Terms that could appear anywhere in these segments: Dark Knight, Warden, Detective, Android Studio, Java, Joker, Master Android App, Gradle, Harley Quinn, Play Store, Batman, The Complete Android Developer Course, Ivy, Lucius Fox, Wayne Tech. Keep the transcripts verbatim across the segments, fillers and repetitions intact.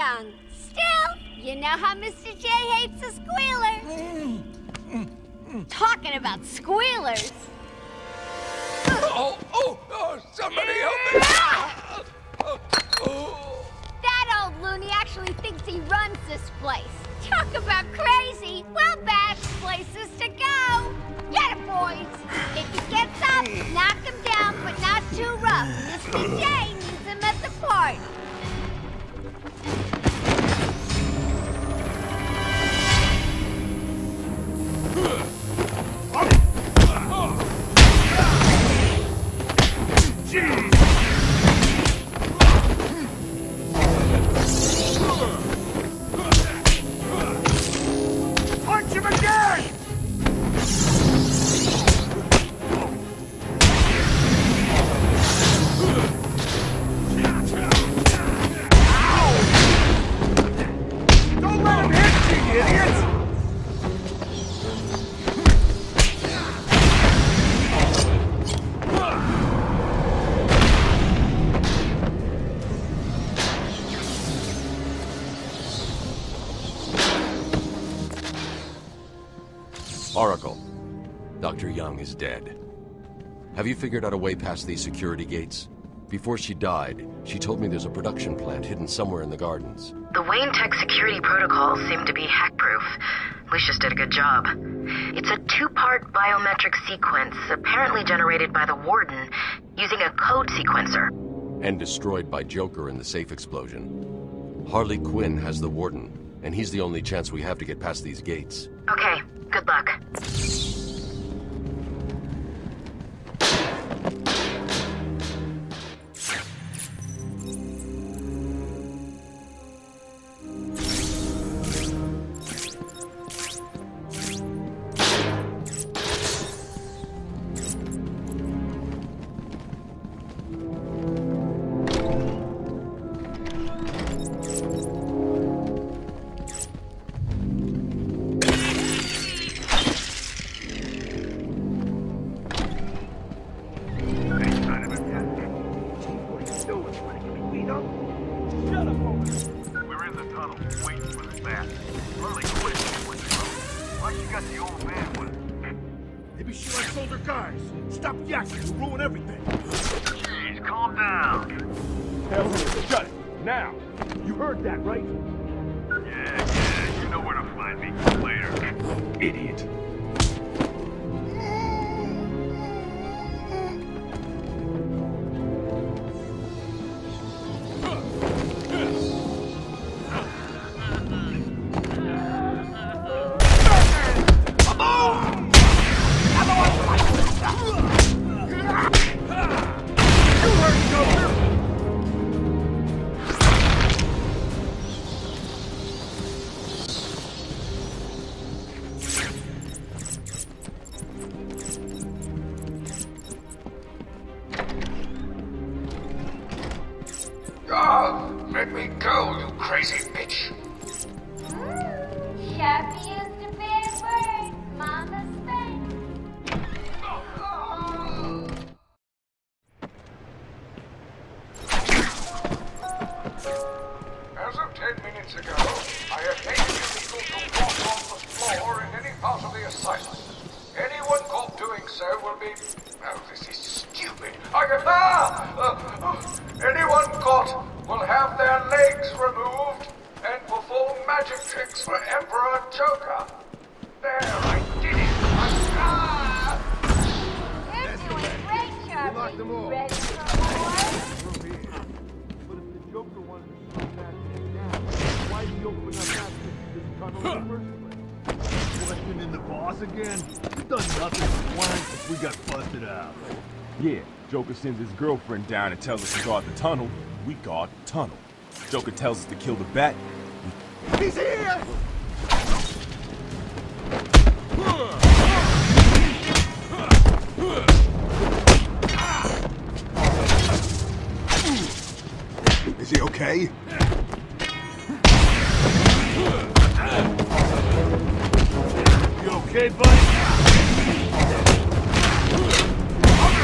young. Still, you know how Mister J hates a squealer. Talking about squealers. Oh, oh, oh, somebody help me! Oh, oh. That old loony actually thinks he runs this place. Talk about crazy. Well, bad places to go. Get it, boys. If he gets up, knock him down, but not too rough. Mister J needs him at the party. Punch him again! Is dead. Have you figured out a way past these security gates? Before she died, she told me there's a production plant hidden somewhere in the gardens. The Wayne Tech security protocols seem to be hack-proof. Lucius did a good job. It's a two-part biometric sequence, apparently generated by the Warden, using a code sequencer. And destroyed by Joker in the safe explosion. Harley Quinn has the Warden, and he's the only chance we have to get past these gates. Okay, good luck. Sends his girlfriend down and tells us to guard the tunnel. We guard the tunnel. Joker tells us to kill the bat. He's here! Is he okay? You okay, buddy? Ah!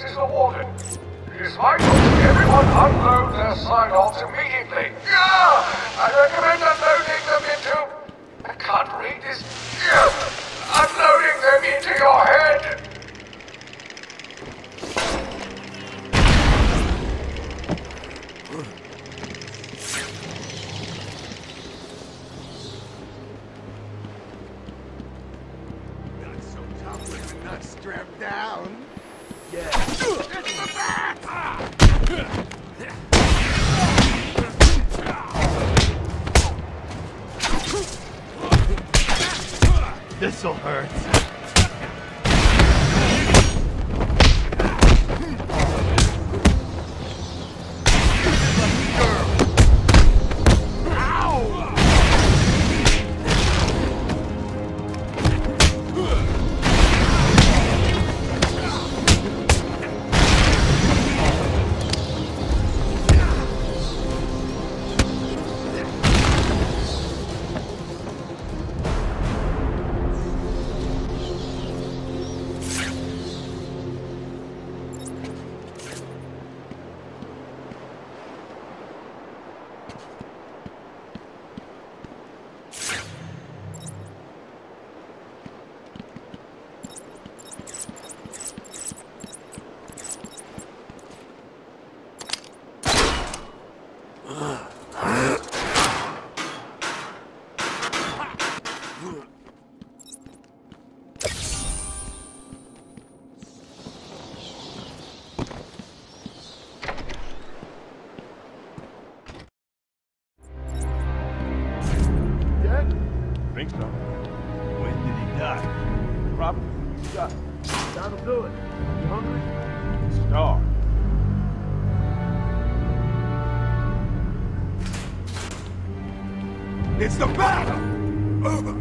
This is the Warden. It is vital everyone unload their sidearms immediately. Yeah! I recommend unloading them into... I can't read this. Yeah! Unloading them into your head! This'll hurt. It's the battle! Over!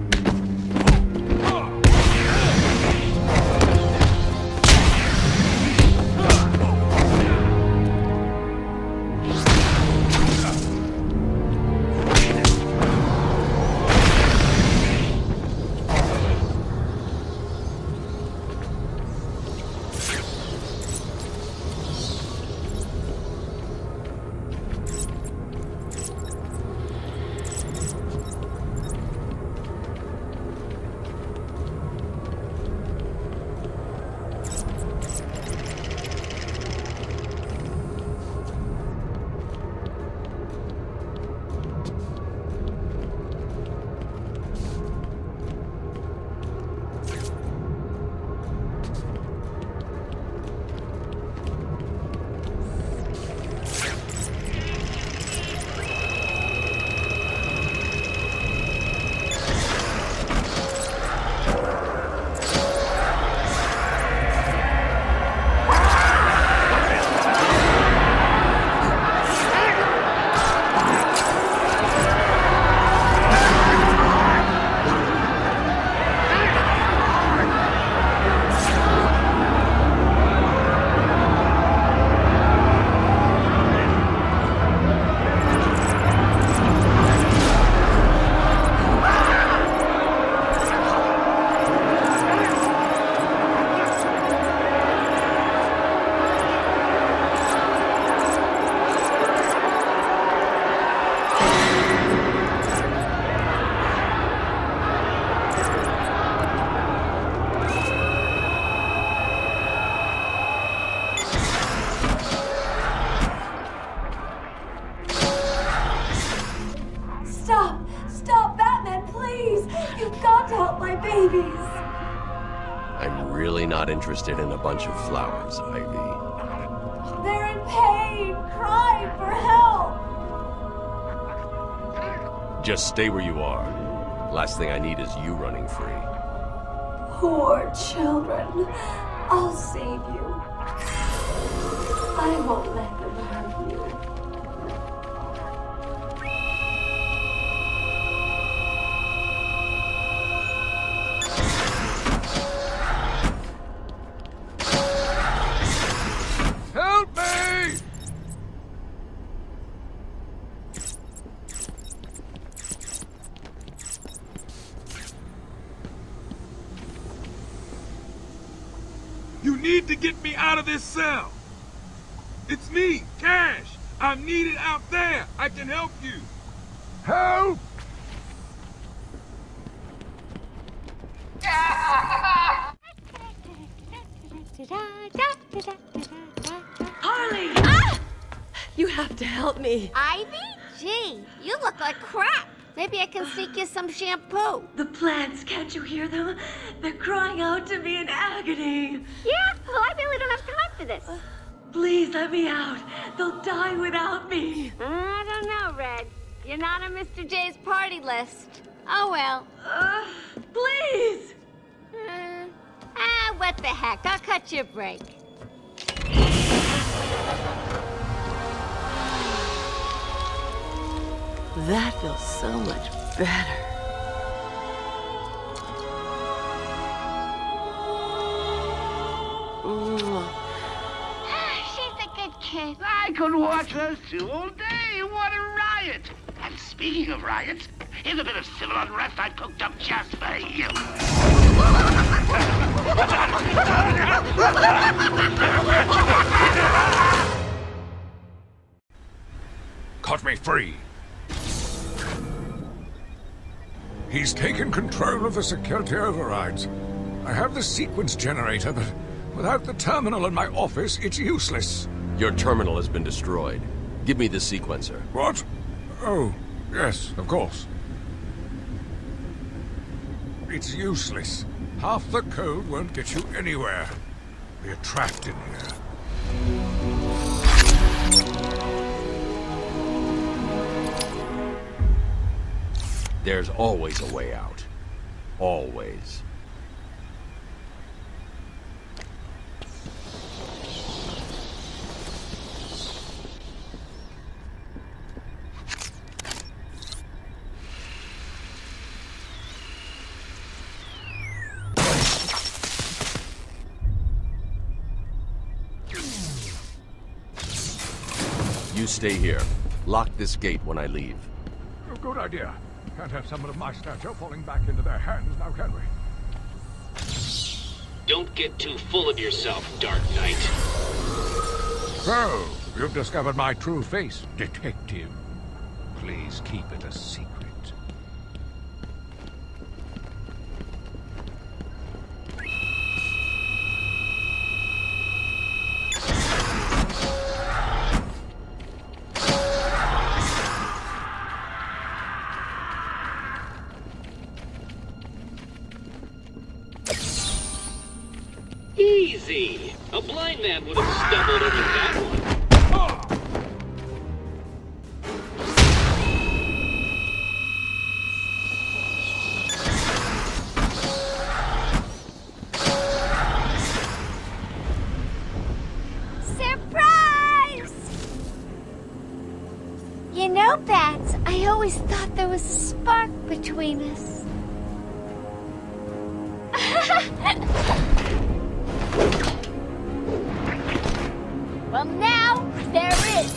Interested in a bunch of flowers, Ivy. They're in pain, crying for help! Just stay where you are. Last thing I need is you running free. Poor children. I'll save you. I won't let them hurt you. You need to get me out of this cell. It's me, Cash. I'm needed out there. I can help you. Help! Harley! Ah! You have to help me. Ivy? Gee, you look like crap. Maybe I can sneak you some shampoo. The plants, can't you hear them? They're crying out to me in agony. Yeah, well, I really don't have time for this. Please let me out. They'll die without me. I don't know, Red. You're not on Mister J's party list. Oh, well. Uh, please! Uh, ah, what the heck. I'll cut you a break. That feels so much better. She's a good kid. I could watch her two all day. What a riot! And speaking of riots, here's a bit of civil unrest I've cooked up just for you. Cut me free. He's taken control of the security overrides. I have the sequence generator, but without the terminal in my office, it's useless. Your terminal has been destroyed. Give me the sequencer. What? Oh, yes, of course. It's useless. Half the code won't get you anywhere. We're trapped in here. There's always a way out. Always. You stay here. Lock this gate when I leave. Oh, good idea. Can't have someone of my stature falling back into their hands now, can we? Don't get too full of yourself, Dark Knight. So, you've discovered my true face, Detective. Please keep it a secret. A blind man would have stumbled over that one. Surprise! You know, Bats, I always thought there was a spark between us. Well, now, there is.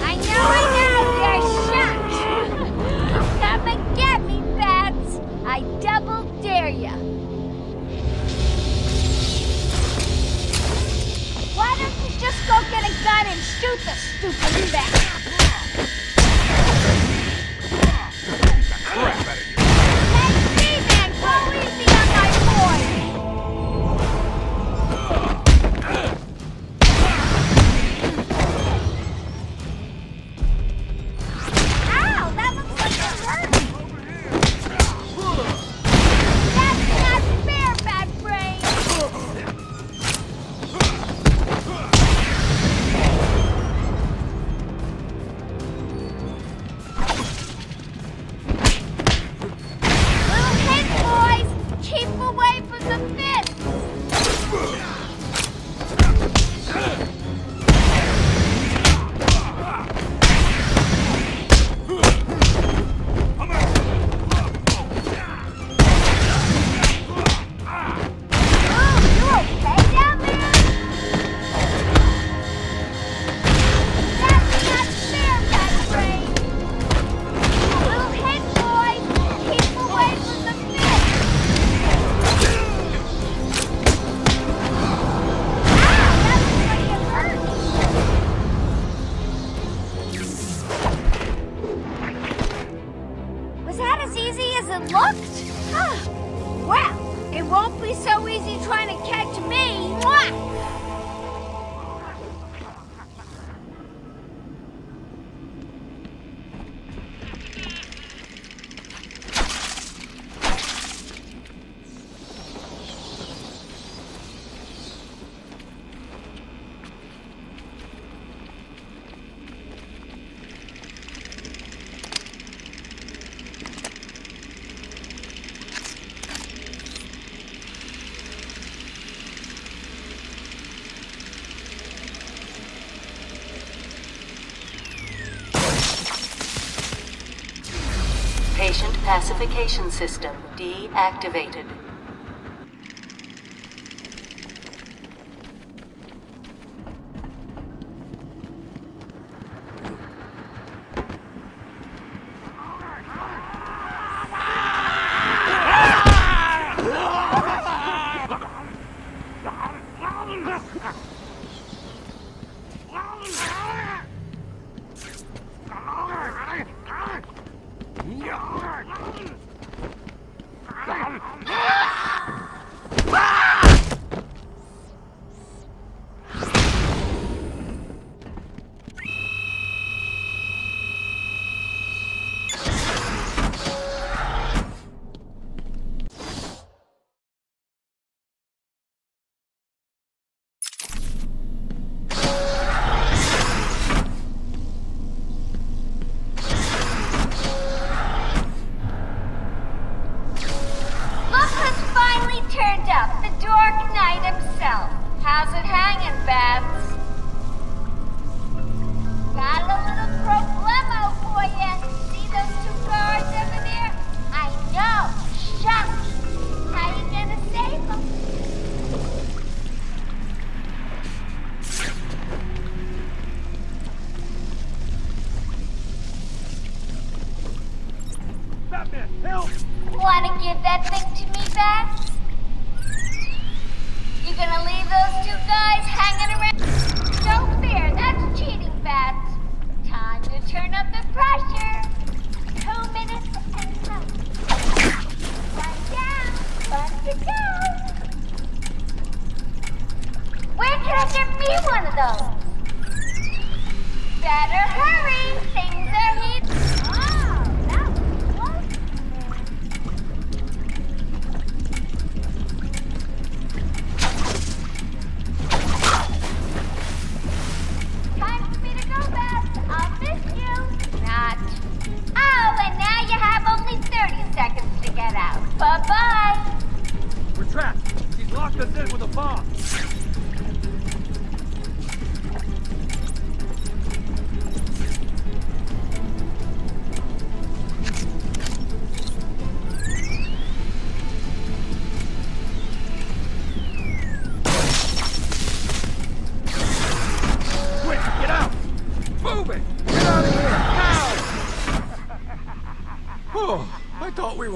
I know, I know, you're shocked. Come and get me, Bats. I double dare ya. Why don't you just go get a gun and shoot the stupid bat? Let me, man, go easy on my boy. as easy as it looked? Well, it won't be so easy trying to catch me. Mwah! Patient pacification system deactivated.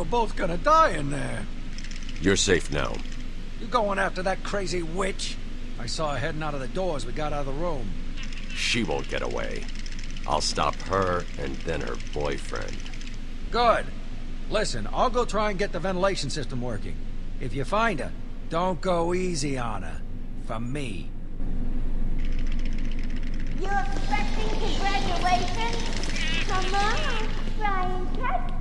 Both gonna die in there. You're safe now. You going after that crazy witch? I saw her heading out of the door as we got out of the room. She won't get away. I'll stop her and then her boyfriend. Good. Listen, I'll go try and get the ventilation system working. If you find her, don't go easy on her. For me. You're expecting congratulations? Come on, try and catch.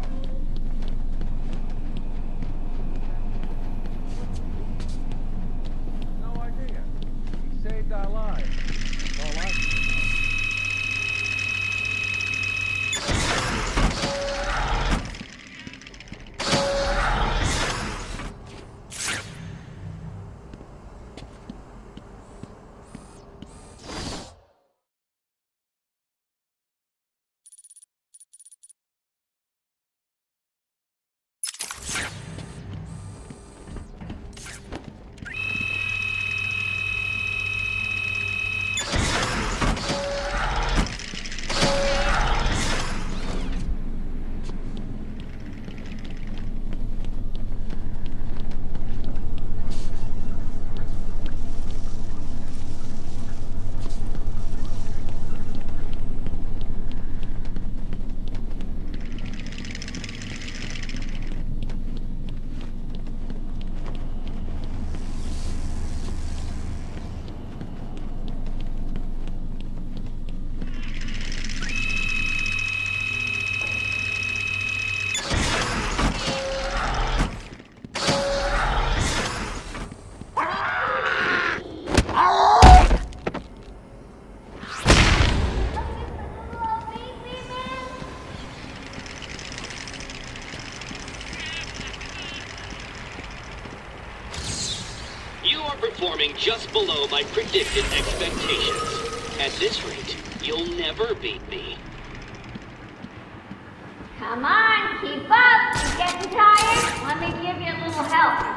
Our lives. All right. performing just below my predicted expectations. At this rate, you'll never beat me. Come on, keep up! You getting tired? Let me give you a little help.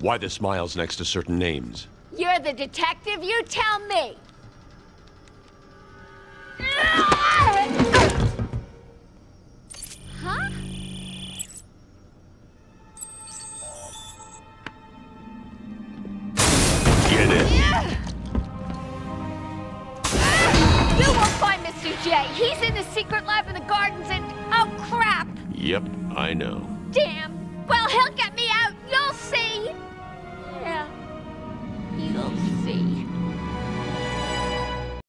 Why the smiles next to certain names? You're the detective, you tell me! Huh? Get it! You won't find Mister J. He's in the secret lab in the gardens and... oh, crap! Yep, I know. Damn. Well, he'll get me.